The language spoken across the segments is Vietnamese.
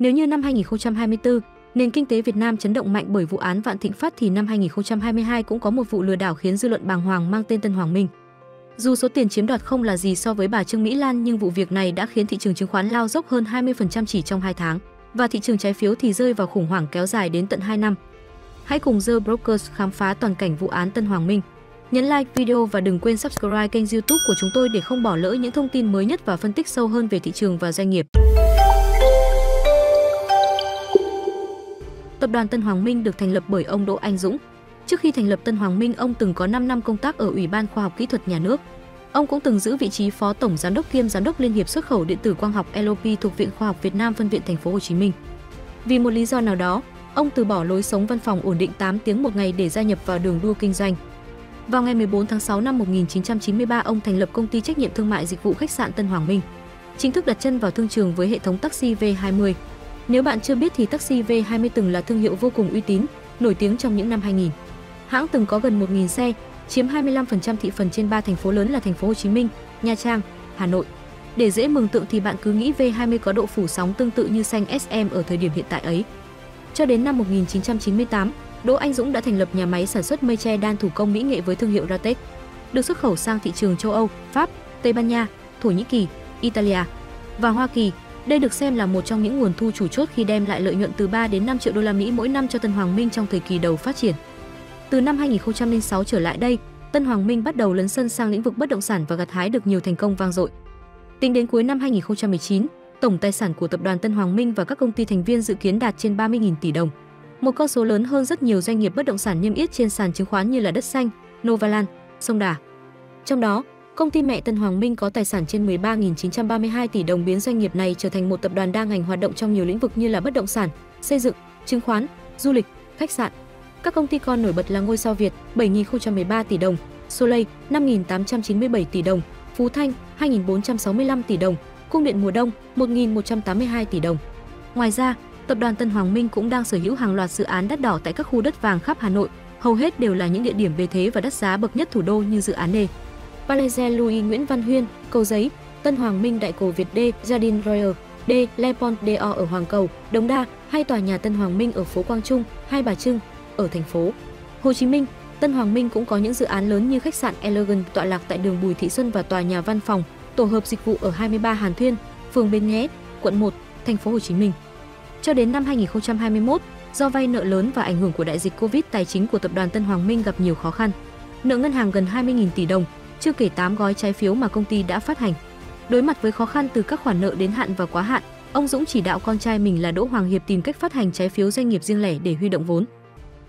Nếu như năm 2024, nền kinh tế Việt Nam chấn động mạnh bởi vụ án Vạn Thịnh Phát thì năm 2022 cũng có một vụ lừa đảo khiến dư luận bàng hoàng mang tên Tân Hoàng Minh. Dù số tiền chiếm đoạt không là gì so với bà Trương Mỹ Lan nhưng vụ việc này đã khiến thị trường chứng khoán lao dốc hơn 20% chỉ trong 2 tháng và thị trường trái phiếu thì rơi vào khủng hoảng kéo dài đến tận 2 năm. Hãy cùng The Brokers khám phá toàn cảnh vụ án Tân Hoàng Minh. Nhấn like video và đừng quên subscribe kênh YouTube của chúng tôi để không bỏ lỡ những thông tin mới nhất và phân tích sâu hơn về thị trường và doanh nghiệp. Tập đoàn Tân Hoàng Minh được thành lập bởi ông Đỗ Anh Dũng. Trước khi thành lập Tân Hoàng Minh, ông từng có 5 năm công tác ở Ủy ban Khoa học Kỹ thuật Nhà nước. Ông cũng từng giữ vị trí Phó Tổng Giám đốc kiêm Giám đốc Liên hiệp Xuất khẩu Điện tử Quang học LOP thuộc Viện Khoa học Việt Nam phân viện Thành phố Hồ Chí Minh. Vì một lý do nào đó, ông từ bỏ lối sống văn phòng ổn định 8 tiếng một ngày để gia nhập vào đường đua kinh doanh. Vào ngày 14 tháng 6 năm 1993, ông thành lập công ty trách nhiệm thương mại dịch vụ khách sạn Tân Hoàng Minh, chính thức đặt chân vào thương trường với hệ thống taxi V20. Nếu bạn chưa biết thì taxi V20 từng là thương hiệu vô cùng uy tín, nổi tiếng trong những năm 2000. Hãng từng có gần 1.000 xe, chiếm 25% thị phần trên 3 thành phố lớn là thành phố Hồ Chí Minh, Nha Trang, Hà Nội. Để dễ mường tượng thì bạn cứ nghĩ V20 có độ phủ sóng tương tự như xanh SM ở thời điểm hiện tại ấy. Cho đến năm 1998, Đỗ Anh Dũng đã thành lập nhà máy sản xuất mây tre đan thủ công mỹ nghệ với thương hiệu RATEC, được xuất khẩu sang thị trường châu Âu, Pháp, Tây Ban Nha, Thổ Nhĩ Kỳ, Italia và Hoa Kỳ. Đây được xem là một trong những nguồn thu chủ chốt khi đem lại lợi nhuận từ 3 đến 5 triệu đô la Mỹ mỗi năm cho Tân Hoàng Minh trong thời kỳ đầu phát triển. Từ năm 2006 trở lại đây, Tân Hoàng Minh bắt đầu lấn sân sang lĩnh vực bất động sản và gặt hái được nhiều thành công vang dội. Tính đến cuối năm 2019, tổng tài sản của tập đoàn Tân Hoàng Minh và các công ty thành viên dự kiến đạt trên 30.000 tỷ đồng. Một con số lớn hơn rất nhiều doanh nghiệp bất động sản niêm yết trên sàn chứng khoán như là Đất Xanh, Novaland, Sông Đà. Trong đó, công ty mẹ Tân Hoàng Minh có tài sản trên 13.932 tỷ đồng, biến doanh nghiệp này trở thành một tập đoàn đa ngành hoạt động trong nhiều lĩnh vực như là bất động sản, xây dựng, chứng khoán, du lịch, khách sạn. Các công ty con nổi bật là Ngôi sao Việt 7.013 tỷ đồng, Soleil 5.897 tỷ đồng, Phú Thanh 2.465 tỷ đồng, Cung điện Mùa Đông 1.182 tỷ đồng. Ngoài ra, tập đoàn Tân Hoàng Minh cũng đang sở hữu hàng loạt dự án đắt đỏ tại các khu đất vàng khắp Hà Nội, hầu hết đều là những địa điểm bề thế và đắt giá bậc nhất thủ đô như dự án Nê, Palais Louis Nguyễn Văn Huyên, Cầu Giấy, Tân Hoàng Minh Đại Cổ Việt D, Jardin Royal D, Le Pond D'or ở Hoàng Cầu, Đống Đa, hay tòa nhà Tân Hoàng Minh ở phố Quang Trung, Hai Bà Trưng ở thành phố Hồ Chí Minh. Tân Hoàng Minh cũng có những dự án lớn như khách sạn Elegant tọa lạc tại đường Bùi Thị Xuân và tòa nhà văn phòng, tổ hợp dịch vụ ở 23 Hàn Thuyên, phường Bến Nghé, quận 1, thành phố Hồ Chí Minh. Cho đến năm 2021, do vay nợ lớn và ảnh hưởng của đại dịch Covid, tài chính của tập đoàn Tân Hoàng Minh gặp nhiều khó khăn. Nợ ngân hàng gần 20.000 tỷ đồng, chưa kể 8 gói trái phiếu mà công ty đã phát hành. Đối mặt với khó khăn từ các khoản nợ đến hạn và quá hạn, ông Dũng chỉ đạo con trai mình là Đỗ Hoàng Hiệp tìm cách phát hành trái phiếu doanh nghiệp riêng lẻ để huy động vốn.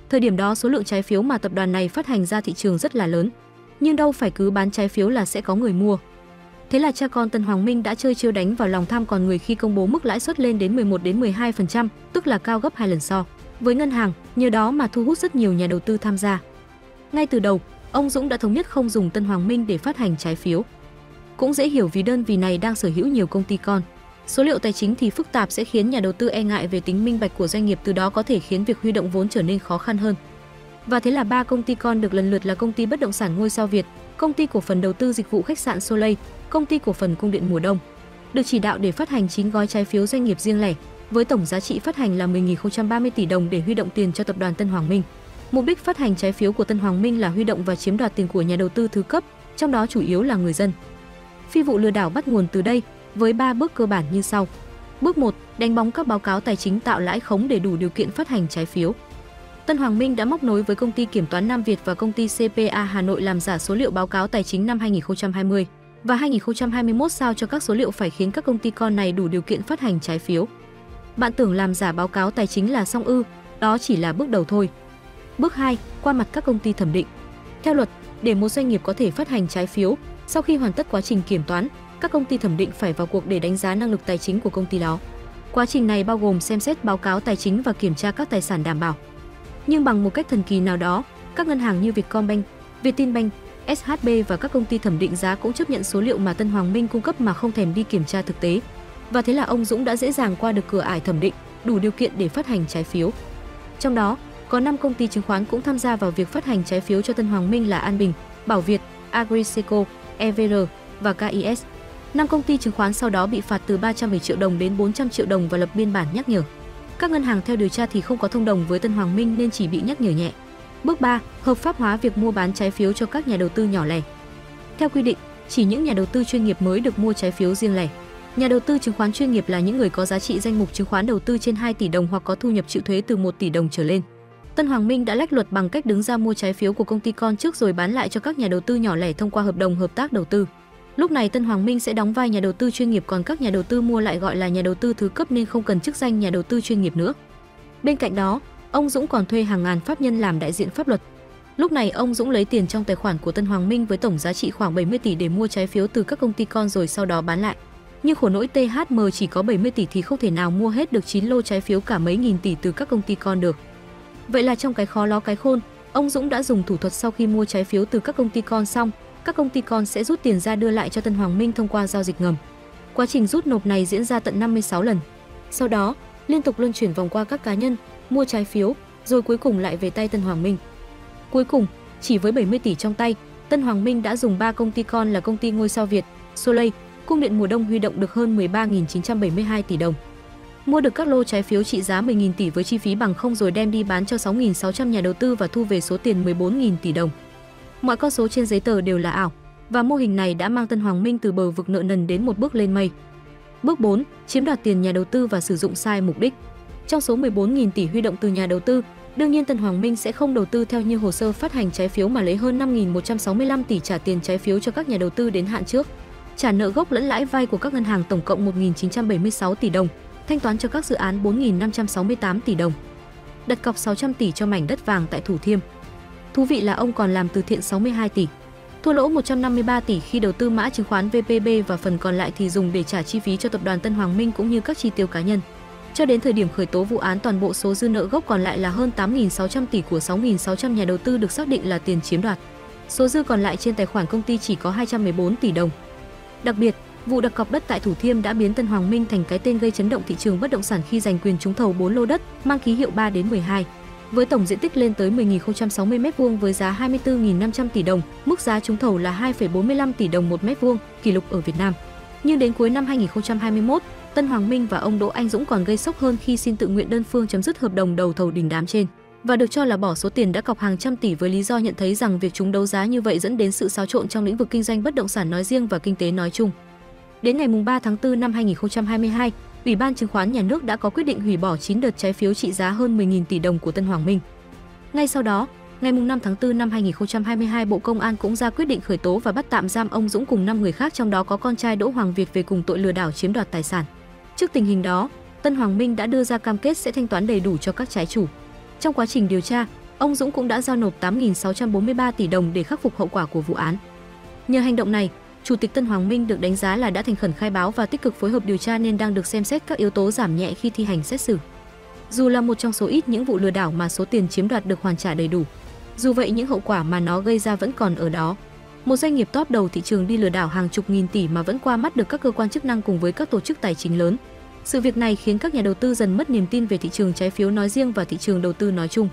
Thời điểm đó, số lượng trái phiếu mà tập đoàn này phát hành ra thị trường rất là lớn, nhưng đâu phải cứ bán trái phiếu là sẽ có người mua. Thế là cha con Tân Hoàng Minh đã chơi chiêu đánh vào lòng tham con người khi công bố mức lãi suất lên đến 11 đến 12%, tức là cao gấp 2 lần so với ngân hàng, nhờ đó mà thu hút rất nhiều nhà đầu tư tham gia. Ngay từ đầu, ông Dũng đã thống nhất không dùng Tân Hoàng Minh để phát hành trái phiếu. Cũng dễ hiểu vì đơn vị này đang sở hữu nhiều công ty con. Số liệu tài chính thì phức tạp sẽ khiến nhà đầu tư e ngại về tính minh bạch của doanh nghiệp, từ đó có thể khiến việc huy động vốn trở nên khó khăn hơn. Và thế là 3 công ty con được lần lượt là công ty bất động sản Ngôi sao Việt, công ty cổ phần đầu tư dịch vụ khách sạn Soleil, công ty cổ phần Cung điện Mùa Đông, được chỉ đạo để phát hành 9 gói trái phiếu doanh nghiệp riêng lẻ với tổng giá trị phát hành là 10.030 tỷ đồng để huy động tiền cho tập đoàn Tân Hoàng Minh. Mục đích phát hành trái phiếu của Tân Hoàng Minh là huy động và chiếm đoạt tiền của nhà đầu tư thứ cấp, trong đó chủ yếu là người dân. Phi vụ lừa đảo bắt nguồn từ đây với 3 bước cơ bản như sau. Bước 1, đánh bóng các báo cáo tài chính tạo lãi khống để đủ điều kiện phát hành trái phiếu. Tân Hoàng Minh đã móc nối với công ty kiểm toán Nam Việt và công ty CPA Hà Nội làm giả số liệu báo cáo tài chính năm 2020 và 2021 sao cho các số liệu phải khiến các công ty con này đủ điều kiện phát hành trái phiếu. Bạn tưởng làm giả báo cáo tài chính là xong ư? Đó chỉ là bước đầu thôi. Bước 2, qua mặt các công ty thẩm định. Theo luật, để một doanh nghiệp có thể phát hành trái phiếu, sau khi hoàn tất quá trình kiểm toán, các công ty thẩm định phải vào cuộc để đánh giá năng lực tài chính của công ty đó. Quá trình này bao gồm xem xét báo cáo tài chính và kiểm tra các tài sản đảm bảo. Nhưng bằng một cách thần kỳ nào đó, các ngân hàng như Vietcombank, Vietinbank, SHB và các công ty thẩm định giá cũng chấp nhận số liệu mà Tân Hoàng Minh cung cấp mà không thèm đi kiểm tra thực tế. Và thế là ông Dũng đã dễ dàng qua được cửa ải thẩm định, đủ điều kiện để phát hành trái phiếu. Trong đó, có 5 công ty chứng khoán cũng tham gia vào việc phát hành trái phiếu cho Tân Hoàng Minh là An Bình, Bảo Việt, Agriseco, EVR và KIS. 5 công ty chứng khoán sau đó bị phạt từ 310 triệu đồng đến 400 triệu đồng và lập biên bản nhắc nhở. Các ngân hàng theo điều tra thì không có thông đồng với Tân Hoàng Minh nên chỉ bị nhắc nhở nhẹ. Bước 3. Hợp pháp hóa việc mua bán trái phiếu cho các nhà đầu tư nhỏ lẻ. Theo quy định, chỉ những nhà đầu tư chuyên nghiệp mới được mua trái phiếu riêng lẻ. Nhà đầu tư chứng khoán chuyên nghiệp là những người có giá trị danh mục chứng khoán đầu tư trên 2 tỷ đồng hoặc có thu nhập chịu thuế từ 1 tỷ đồng trở lên. Tân Hoàng Minh đã lách luật bằng cách đứng ra mua trái phiếu của công ty con trước rồi bán lại cho các nhà đầu tư nhỏ lẻ thông qua hợp đồng hợp tác đầu tư. Lúc này Tân Hoàng Minh sẽ đóng vai nhà đầu tư chuyên nghiệp, còn các nhà đầu tư mua lại gọi là nhà đầu tư thứ cấp nên không cần chức danh nhà đầu tư chuyên nghiệp nữa. Bên cạnh đó, ông Dũng còn thuê hàng ngàn pháp nhân làm đại diện pháp luật. Lúc này ông Dũng lấy tiền trong tài khoản của Tân Hoàng Minh với tổng giá trị khoảng 70 tỷ để mua trái phiếu từ các công ty con rồi sau đó bán lại. Nhưng khổ nỗi THM chỉ có 70 tỷ thì không thể nào mua hết được 9 lô trái phiếu cả mấy nghìn tỷ từ các công ty con được. Vậy là trong cái khó ló cái khôn, ông Dũng đã dùng thủ thuật sau khi mua trái phiếu từ các công ty con xong, các công ty con sẽ rút tiền ra đưa lại cho Tân Hoàng Minh thông qua giao dịch ngầm. Quá trình rút nộp này diễn ra tận 56 lần. Sau đó, liên tục luân chuyển vòng qua các cá nhân, mua trái phiếu, rồi cuối cùng lại về tay Tân Hoàng Minh. Cuối cùng, chỉ với 70 tỷ trong tay, Tân Hoàng Minh đã dùng 3 công ty con là công ty Ngôi sao Việt, Soleil, Cung điện Mùa Đông huy động được hơn 13.972 tỷ đồng. Mua được các lô trái phiếu trị giá 10.000 tỷ với chi phí bằng không rồi đem đi bán cho 6.600 nhà đầu tư và thu về số tiền 14.000 tỷ đồng. Mọi con số trên giấy tờ đều là ảo và mô hình này đã mang Tân Hoàng Minh từ bờ vực nợ nần đến một bước lên mây. Bước 4. Chiếm đoạt tiền nhà đầu tư và sử dụng sai mục đích. Trong số 14.000 tỷ huy động từ nhà đầu tư, đương nhiên Tân Hoàng Minh sẽ không đầu tư theo như hồ sơ phát hành trái phiếu mà lấy hơn 5.165 tỷ trả tiền trái phiếu cho các nhà đầu tư đến hạn trước, trả nợ gốc lẫn lãi vay của các ngân hàng tổng cộng 1.976 tỷ đồng, thanh toán cho các dự án 4.568 tỷ đồng, đặt cọc 600 tỷ cho mảnh đất vàng tại Thủ Thiêm. Thú vị là ông còn làm từ thiện 62 tỷ, thua lỗ 153 tỷ khi đầu tư mã chứng khoán VPB và phần còn lại thì dùng để trả chi phí cho tập đoàn Tân Hoàng Minh cũng như các chi tiêu cá nhân. Cho đến thời điểm khởi tố vụ án, toàn bộ số dư nợ gốc còn lại là hơn 8.600 tỷ của 6.600 nhà đầu tư được xác định là tiền chiếm đoạt. Số dư còn lại trên tài khoản công ty chỉ có 214 tỷ đồng. Đặc biệt, vụ đặt cọc đất tại Thủ Thiêm đã biến Tân Hoàng Minh thành cái tên gây chấn động thị trường bất động sản khi giành quyền trúng thầu 4 lô đất mang ký hiệu 3-12. Với tổng diện tích lên tới 10.060 m2 với giá 24.500 tỷ đồng, mức giá trúng thầu là 2,45 tỷ đồng một m2, kỷ lục ở Việt Nam. Nhưng đến cuối năm 2021, Tân Hoàng Minh và ông Đỗ Anh Dũng còn gây sốc hơn khi xin tự nguyện đơn phương chấm dứt hợp đồng đầu thầu đình đám trên và được cho là bỏ số tiền đã cọc hàng trăm tỷ với lý do nhận thấy rằng việc chúng đấu giá như vậy dẫn đến sự xáo trộn trong lĩnh vực kinh doanh bất động sản nói riêng và kinh tế nói chung. Đến ngày 3 tháng 4 năm 2022, Ủy ban Chứng khoán Nhà nước đã có quyết định hủy bỏ 9 đợt trái phiếu trị giá hơn 10.000 tỷ đồng của Tân Hoàng Minh. Ngay sau đó, ngày 5 tháng 4 năm 2022, Bộ Công an cũng ra quyết định khởi tố và bắt tạm giam ông Dũng cùng 5 người khác, trong đó có con trai Đỗ Hoàng Việt về cùng tội lừa đảo chiếm đoạt tài sản. Trước tình hình đó, Tân Hoàng Minh đã đưa ra cam kết sẽ thanh toán đầy đủ cho các trái chủ. Trong quá trình điều tra, ông Dũng cũng đã giao nộp 8.643 tỷ đồng để khắc phục hậu quả của vụ án. Nhờ hành động này, Chủ tịch Tân Hoàng Minh được đánh giá là đã thành khẩn khai báo và tích cực phối hợp điều tra nên đang được xem xét các yếu tố giảm nhẹ khi thi hành xét xử. Dù là một trong số ít những vụ lừa đảo mà số tiền chiếm đoạt được hoàn trả đầy đủ, dù vậy những hậu quả mà nó gây ra vẫn còn ở đó. Một doanh nghiệp top đầu thị trường đi lừa đảo hàng chục nghìn tỷ mà vẫn qua mắt được các cơ quan chức năng cùng với các tổ chức tài chính lớn. Sự việc này khiến các nhà đầu tư dần mất niềm tin về thị trường trái phiếu nói riêng và thị trường đầu tư nói chung.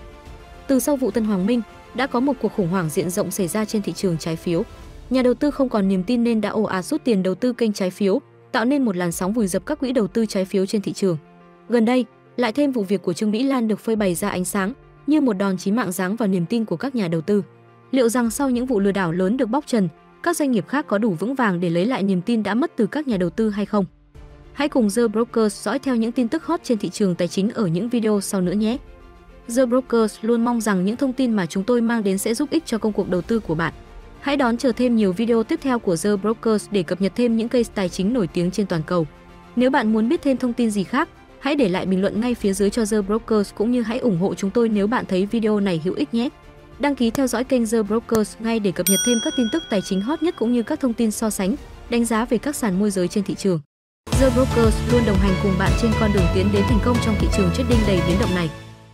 Từ sau vụ Tân Hoàng Minh, đã có một cuộc khủng hoảng diện rộng xảy ra trên thị trường trái phiếu. Nhà đầu tư không còn niềm tin nên đã ồ ạt rút tiền đầu tư kênh trái phiếu, tạo nên một làn sóng vùi dập các quỹ đầu tư trái phiếu trên thị trường. Gần đây, lại thêm vụ việc của Trương Mỹ Lan được phơi bày ra ánh sáng như một đòn chí mạng giáng vào niềm tin của các nhà đầu tư. Liệu rằng sau những vụ lừa đảo lớn được bóc trần, các doanh nghiệp khác có đủ vững vàng để lấy lại niềm tin đã mất từ các nhà đầu tư hay không? Hãy cùng The Brokers dõi theo những tin tức hot trên thị trường tài chính ở những video sau nữa nhé. The Brokers luôn mong rằng những thông tin mà chúng tôi mang đến sẽ giúp ích cho công cuộc đầu tư của bạn. Hãy đón chờ thêm nhiều video tiếp theo của The Brokers để cập nhật thêm những case tài chính nổi tiếng trên toàn cầu. Nếu bạn muốn biết thêm thông tin gì khác, hãy để lại bình luận ngay phía dưới cho The Brokers cũng như hãy ủng hộ chúng tôi nếu bạn thấy video này hữu ích nhé. Đăng ký theo dõi kênh The Brokers ngay để cập nhật thêm các tin tức tài chính hot nhất cũng như các thông tin so sánh, đánh giá về các sàn môi giới trên thị trường. The Brokers luôn đồng hành cùng bạn trên con đường tiến đến thành công trong thị trường trading đầy biến động này.